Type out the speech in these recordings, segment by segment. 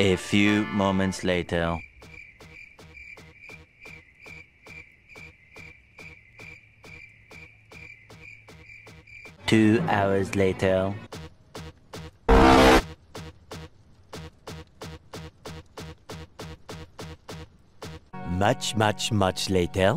A few moments later. Two hours later. much later.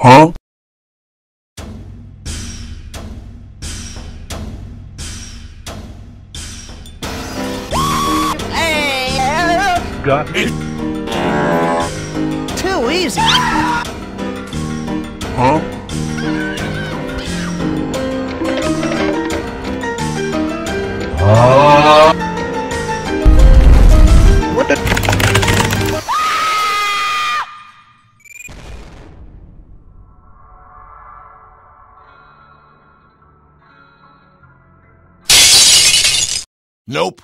Huh? Hey! Got it. Too easy. Huh? What the? Nope.